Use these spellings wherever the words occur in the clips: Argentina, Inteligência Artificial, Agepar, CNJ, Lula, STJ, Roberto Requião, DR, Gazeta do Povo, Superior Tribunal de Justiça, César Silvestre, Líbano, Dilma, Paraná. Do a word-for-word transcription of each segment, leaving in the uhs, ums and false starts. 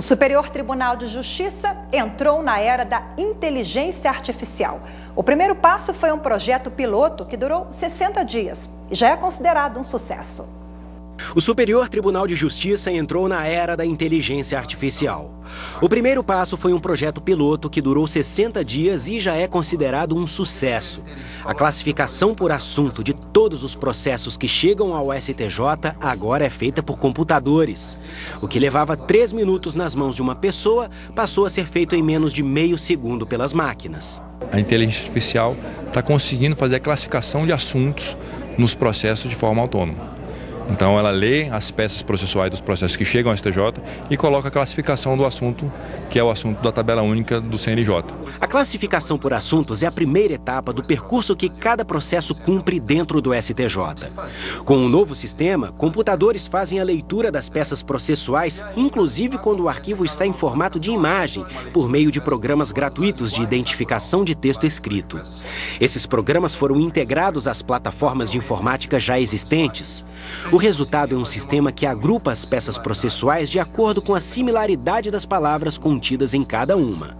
O Superior Tribunal de Justiça entrou na era da inteligência artificial. O primeiro passo foi um projeto piloto que durou sessenta dias e já é considerado um sucesso. O Superior Tribunal de Justiça entrou na era da inteligência artificial. O primeiro passo foi um projeto piloto que durou sessenta dias e já é considerado um sucesso. A classificação por assunto de todos os processos que chegam ao S T J agora é feita por computadores. O que levava três minutos nas mãos de uma pessoa passou a ser feito em menos de meio segundo pelas máquinas. A inteligência artificial está conseguindo fazer a classificação de assuntos nos processos de forma autônoma. Então ela lê as peças processuais dos processos que chegam ao S T J e coloca a classificação do assunto, que é o assunto da tabela única do C N J. A classificação por assuntos é a primeira etapa do percurso que cada processo cumpre dentro do S T J. Com o novo sistema, computadores fazem a leitura das peças processuais, inclusive quando o arquivo está em formato de imagem, por meio de programas gratuitos de identificação de texto escrito. Esses programas foram integrados às plataformas de informática já existentes. O O resultado é um sistema que agrupa as peças processuais de acordo com a similaridade das palavras contidas em cada uma.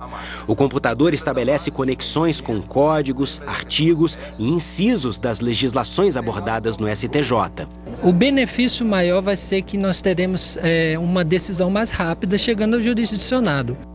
O computador estabelece conexões com códigos, artigos e incisos das legislações abordadas no S T J. O benefício maior vai ser que nós teremos é, uma decisão mais rápida chegando ao jurisdicionado.